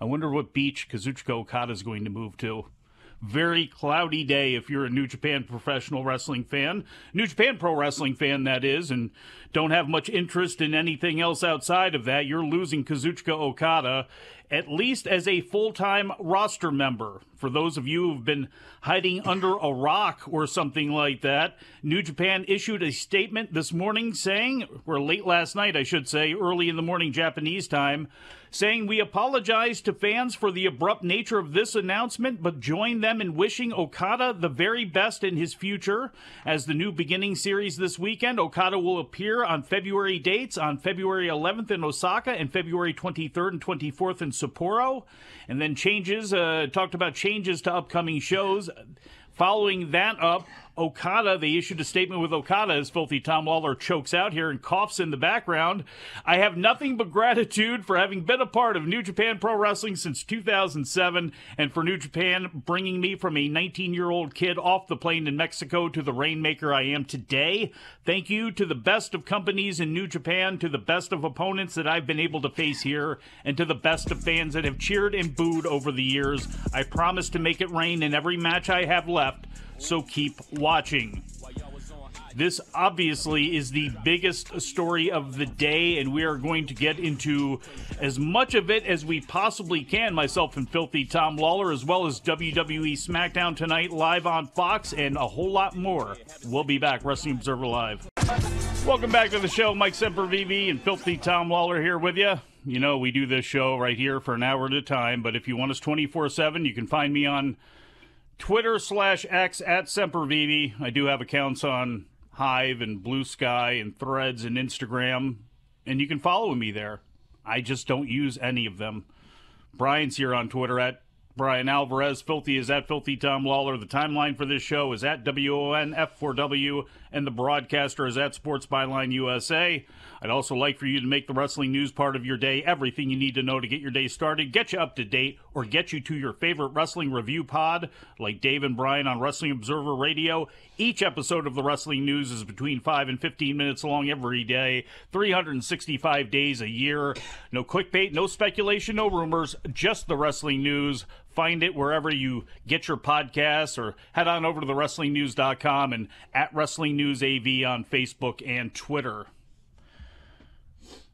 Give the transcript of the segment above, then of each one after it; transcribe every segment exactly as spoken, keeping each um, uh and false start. I wonder what beach Kazuchika Okada is going to move to. Very cloudy day if you're a New Japan professional wrestling fan. New Japan Pro Wrestling fan, that is, and don't have much interest in anything else outside of that. You're losing Kazuchika Okada, at least as a full-time roster member. For those of you who've been hiding under a rock or something like that, New Japan issued a statement this morning saying, or late last night, I should say, early in the morning Japanese time, saying, "We apologize to fans for the abrupt nature of this announcement, but join them in wishing Okada the very best in his future. As the New Beginning series this weekend, Okada will appear on February dates, on February eleventh in Osaka and February twenty-third and twenty-fourth in Sapporo," and then changes, uh, talked about changes to upcoming shows. Following that up, Okada, they issued a statement with Okada as Filthy Tom Lawlor chokes out here and coughs in the background. "I have nothing but gratitude for having been a part of New Japan Pro Wrestling since two thousand seven and for New Japan bringing me from a nineteen-year-old kid off the plane in Mexico to the Rainmaker I am today. Thank you to the best of companies in New Japan, to the best of opponents that I've been able to face here, and to the best of fans that have cheered and booed over the years. I promise to make it rain in every match I have left, so keep watching." This obviously is the biggest story of the day, and we are going to get into as much of it as we possibly can, myself and Filthy Tom Lawlor, as well as W W E SmackDown tonight live on Fox, and a whole lot more. We'll be back. Wrestling Observer Live. Welcome back to the show. Mike Sempervive and Filthy Tom Lawlor here with you. You know, we do this show right here for an hour at a time, but if you want us twenty-four seven, you can find me on Twitter slash X at Sempervive. I do have accounts on Hive and Blue Sky and Threads and Instagram, and you can follow me there. I just don't use any of them. Brian's here on Twitter at Brian Alvarez. Filthy is at Filthy Tom Lawlor. The timeline for this show is at W O N F four W, and the broadcaster is at Sports Byline U S A. I'd also like for you to make the wrestling news part of your day. Everything you need to know to get your day started, get you up to date, or get you to your favorite wrestling review pod, like Dave and Brian on Wrestling Observer Radio. Each episode of the Wrestling News is between five and fifteen minutes long every day, three hundred sixty-five days a year. No clickbait, no speculation, no rumors, just the wrestling news. Find it wherever you get your podcasts, or head on over to the wrestling news dot com and at wrestling news A V on Facebook and Twitter.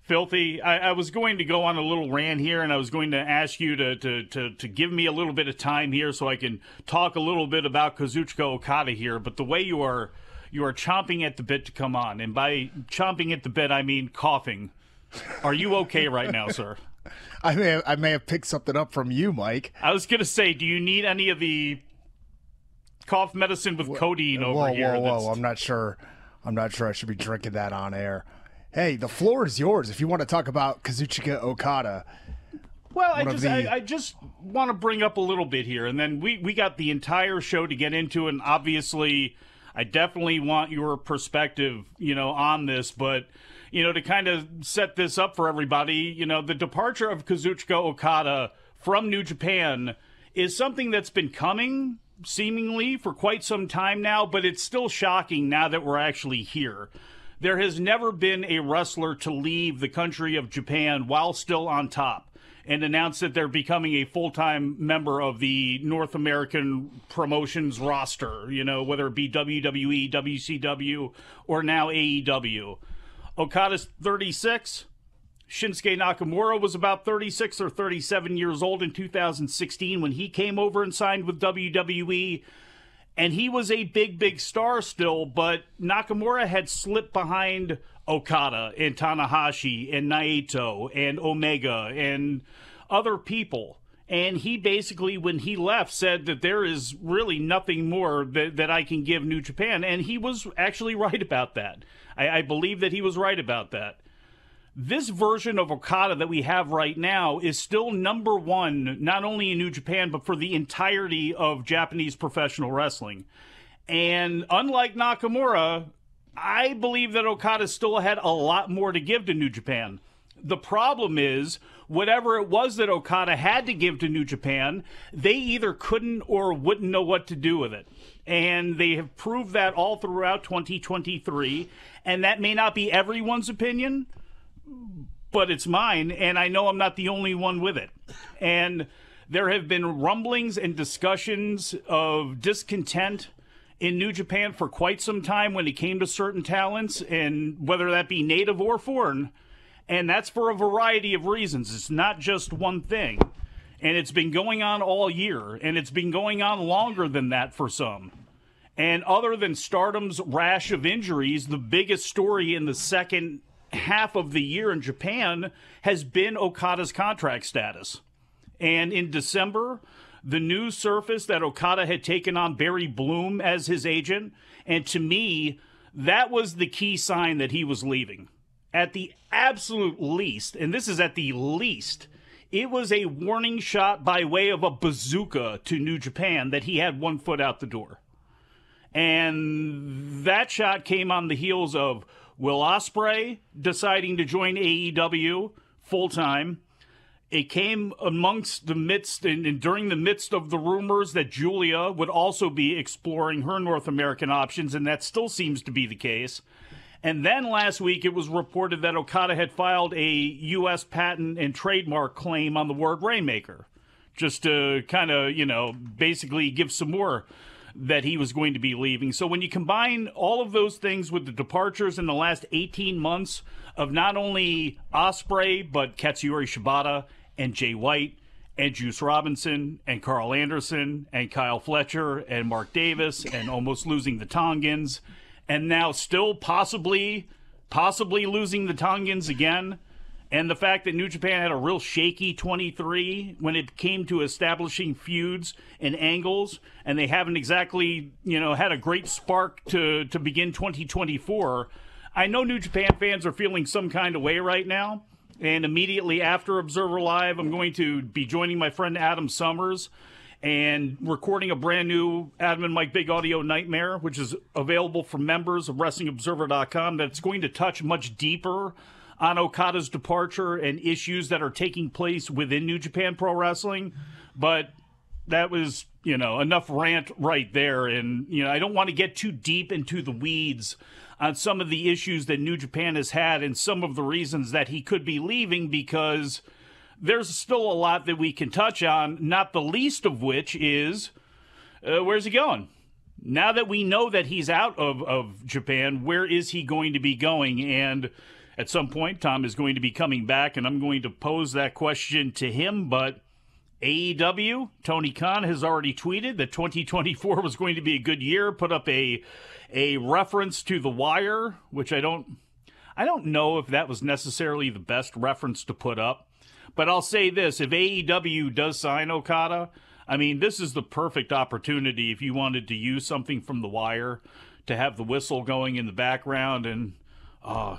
Filthy, I, I was going to go on a little rant here, and I was going to ask you to, to, to, to give me a little bit of time here so I can talk a little bit about Kazuchika Okada here, but the way you are you are chomping at the bit to come on, and by chomping at the bit, I mean coughing. Are you okay right now, sir? I may have, I may have picked something up from you, Mike. I was going to say, do you need any of the cough medicine with whoa, codeine over whoa, here? Whoa, whoa, whoa, I'm not sure. I'm not sure I should be drinking that on air. Hey, the floor is yours if you want to talk about Kazuchika Okada. Well, I just, the... I, I just want to bring up a little bit here, and then we, we got the entire show to get into, and obviously I definitely want your perspective, you know, on this, but, you know, to kind of set this up for everybody, you know, the departure of Kazuchika Okada from New Japan is something that's been coming seemingly for quite some time now, but it's still shocking now that we're actually here. There has never been a wrestler to leave the country of Japan while still on top and announce that they're becoming a full-time member of the North American promotions roster, you know, whether it be W W E, W C W, or now A E W. Okada's thirty-six. Shinsuke Nakamura was about thirty-six or thirty-seven years old in two thousand sixteen when he came over and signed with W W E. And he was a big, big star still, but Nakamura had slipped behind Okada and Tanahashi and Naito and Omega and other people. And he basically, when he left, said that there is really nothing more that, that I can give New Japan. And he was actually right about that. I, I believe that he was right about that. This version of Okada that we have right now is still number one, not only in New Japan, but for the entirety of Japanese professional wrestling. And unlike Nakamura, I believe that Okada still had a lot more to give to New Japan. The problem is, whatever it was that Okada had to give to New Japan, they either couldn't or wouldn't know what to do with it. And they have proved that all throughout twenty twenty-three. And that may not be everyone's opinion, but it's mine, and I know I'm not the only one with it. And there have been rumblings and discussions of discontent in New Japan for quite some time when it came to certain talents, and whether that be native or foreign, and that's for a variety of reasons. It's not just one thing, and it's been going on all year, and it's been going on longer than that for some. And other than Stardom's rash of injuries, the biggest story in the second half of the year in Japan has been Okada's contract status. And in December, the news surfaced that Okada had taken on Barry Bloom as his agent. And to me, that was the key sign that he was leaving. At the absolute least, and this is at the least, it was a warning shot by way of a bazooka to New Japan that he had one foot out the door. And that shot came on the heels of Will Ospreay deciding to join A E W full-time. It came amongst the midst and, and during the midst of the rumors that Julia would also be exploring her North American options, and that still seems to be the case. And then last week it was reported that Okada had filed a U S patent and trademark claim on the word Rainmaker, just to kind of, you know, basically give some more that he was going to be leaving. So when you combine all of those things with the departures in the last eighteen months of not only Ospreay, but Katsuyori Shibata and Jay White and Juice Robinson and Carl Anderson and Kyle Fletcher and Mark Davis and almost losing the Tongans and now still possibly, possibly losing the Tongans again, and the fact that New Japan had a real shaky twenty-three when it came to establishing feuds and angles, and they haven't exactly, you know, had a great spark to, to begin twenty twenty-four. I know New Japan fans are feeling some kind of way right now, and immediately after Observer Live, I'm going to be joining my friend Adam Summers and recording a brand new Adam and Mike Big Audio Nightmare, which is available for members of wrestling observer dot com, that's going to touch much deeper on Okada's departure and issues that are taking place within New Japan Pro Wrestling. But that was, you know, enough rant right there. And, you know, I don't want to get too deep into the weeds on some of the issues that New Japan has had and some of the reasons that he could be leaving, because there's still a lot that we can touch on, not the least of which is uh, where's he going? Now that we know that he's out of, of Japan, where is he going to be going? And at some point, Tom is going to be coming back, and I'm going to pose that question to him. But A E W, Tony Khan has already tweeted that twenty twenty-four was going to be a good year, put up a a reference to The Wire, which I don't, I don't know if that was necessarily the best reference to put up. But I'll say this, if A E W does sign Okada, I mean, this is the perfect opportunity if you wanted to use something from The Wire to have the whistle going in the background and, uh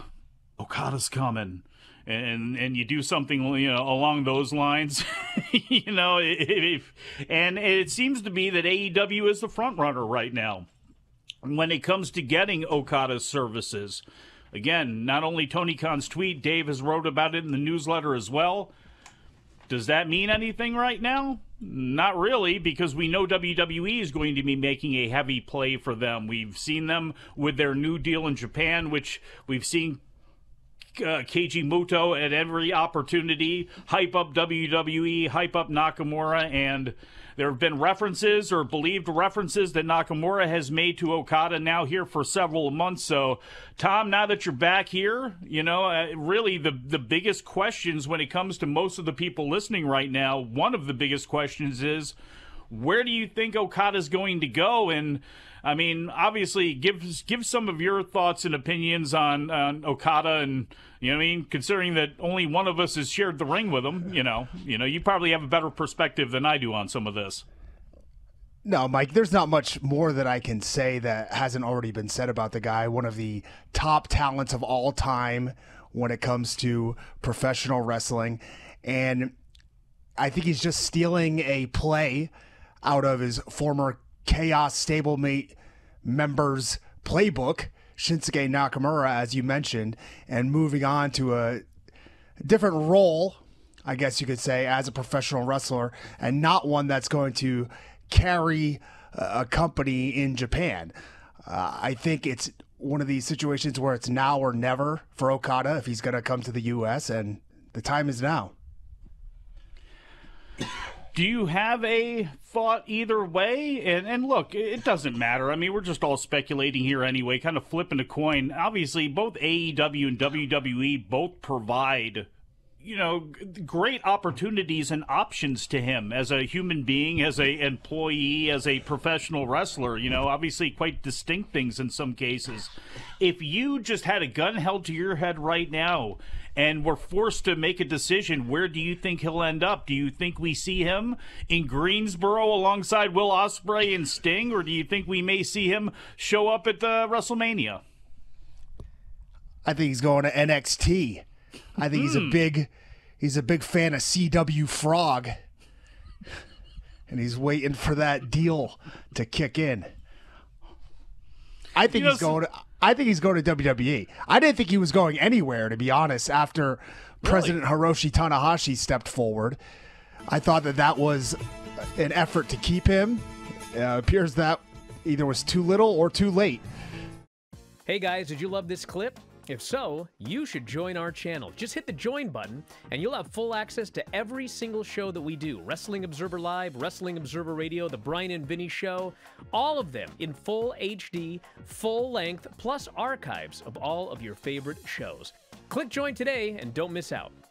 Okada's coming, and and you do something, you know, along those lines, you know, if, and it seems to be that A E W is the front runner right now when it comes to getting Okada's services. Again, not only Tony Khan's tweet, Dave has wrote about it in the newsletter as well. Does that mean anything right now? Not really, because we know W W E is going to be making a heavy play for them. We've seen them with their new deal in Japan, which we've seen Uh, Keiji Muto at every opportunity hype up W W E, hype up Nakamura, and there have been references or believed references that Nakamura has made to Okada now here for several months. So, Tom, now that you're back here, you know, uh, really the, the biggest questions when it comes to most of the people listening right now, one of the biggest questions is, where do you think Okada's going to go? And I mean, obviously, give give some of your thoughts and opinions on, on Okada, and you know what I mean. Considering that only one of us has shared the ring with him, you know, you know, you probably have a better perspective than I do on some of this. No, Mike, there's not much more that I can say that hasn't already been said about the guy. One of the top talents of all time when it comes to professional wrestling, and I think he's just stealing a play out of his former Chaos stablemate members playbook, Shinsuke Nakamura, as you mentioned, and moving on to a different role, I guess you could say, as a professional wrestler, and not one that's going to carry a company in Japan. Uh, I think it's one of these situations where it's now or never for Okada if he's going to come to the U S, and The time is now. Do you have a thought either way? And, and look, it doesn't matter. I mean, we're just all speculating here anyway, kind of flipping a coin. Obviously, both A E W and W W E both provide, you know, great opportunities and options to him as a human being, as a employee, as a professional wrestler. You know, obviously quite distinct things in some cases. If you just had a gun held to your head right now, and we're forced to make a decision, where do you think he'll end up? Do you think we see him in Greensboro alongside Will Ospreay and Sting, or do you think we may see him show up at uh, WrestleMania? I think he's going to N X T. I think mm. he's a big, he's a big fan of C W Frog, and he's waiting for that deal to kick in. I think you he's know, going to. I think he's going to W W E. I didn't think he was going anywhere, to be honest, after really? President Hiroshi Tanahashi stepped forward. I thought that that was an effort to keep him. It appears that either was too little or too late. Hey guys, did you love this clip? If so, you should join our channel. Just hit the join button, and you'll have full access to every single show that we do. Wrestling Observer Live, Wrestling Observer Radio, The Brian and Vinny Show, all of them in full H D, full length, plus archives of all of your favorite shows. Click join today and don't miss out.